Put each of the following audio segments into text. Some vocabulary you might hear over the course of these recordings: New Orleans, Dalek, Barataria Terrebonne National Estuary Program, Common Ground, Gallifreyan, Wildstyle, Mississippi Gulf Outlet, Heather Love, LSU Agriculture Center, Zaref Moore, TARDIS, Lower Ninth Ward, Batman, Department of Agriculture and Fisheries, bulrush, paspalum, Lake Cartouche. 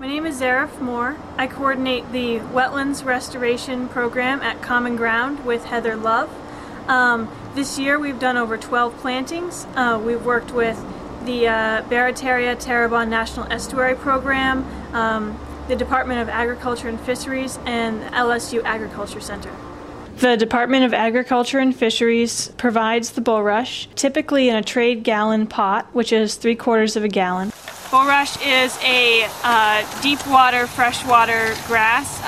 My name is Zaref Moore. I coordinate the Wetlands Restoration Program at Common Ground with Heather Love. This year we've done over 12 plantings. We've worked with the Barataria Terrebonne National Estuary Program, the Department of Agriculture and Fisheries, and LSU Agriculture Center. The Department of Agriculture and Fisheries provides the bulrush, typically in a trade gallon pot, which is 3/4 of a gallon. Bulrush is a deep water, freshwater grass.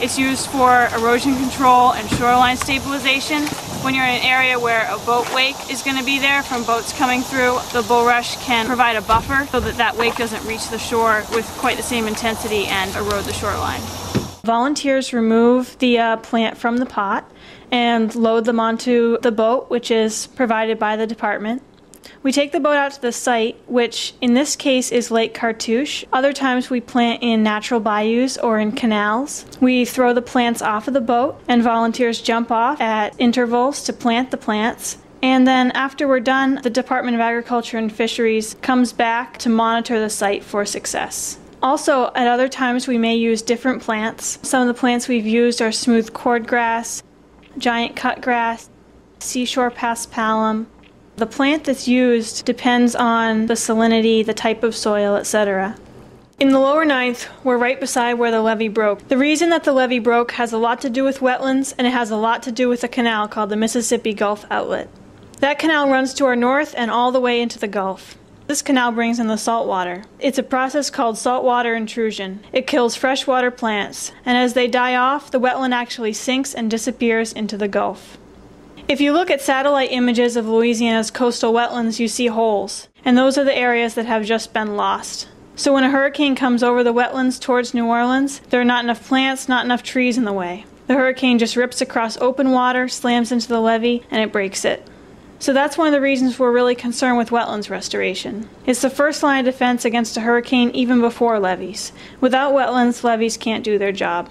It's used for erosion control and shoreline stabilization. When you're in an area where a boat wake is going to be there from boats coming through, the bulrush can provide a buffer so that that wake doesn't reach the shore with quite the same intensity and erode the shoreline. Volunteers remove the plant from the pot and load them onto the boat, which is provided by the department. We take the boat out to the site, which in this case is Lake Cartouche. Other times we plant in natural bayous or in canals. We throw the plants off of the boat and volunteers jump off at intervals to plant the plants. And then after we're done, the Department of Agriculture and Fisheries comes back to monitor the site for success. Also, at other times we may use different plants. Some of the plants we've used are smooth cordgrass, giant cutgrass, seashore paspalum. The plant that's used depends on the salinity, the type of soil, etc. In the lower ninth, we're right beside where the levee broke. The reason that the levee broke has a lot to do with wetlands, and it has a lot to do with a canal called the Mississippi Gulf Outlet. That canal runs to our north and all the way into the Gulf. This canal brings in the salt water. It's a process called saltwater intrusion. It kills freshwater plants, and as they die off, the wetland actually sinks and disappears into the Gulf. If you look at satellite images of Louisiana's coastal wetlands, you see holes, and those are the areas that have just been lost. So when a hurricane comes over the wetlands towards New Orleans, there are not enough plants, not enough trees in the way. The hurricane just rips across open water, slams into the levee, and it breaks it. So that's one of the reasons we're really concerned with wetlands restoration. It's the first line of defense against a hurricane even before levees. Without wetlands, levees can't do their job.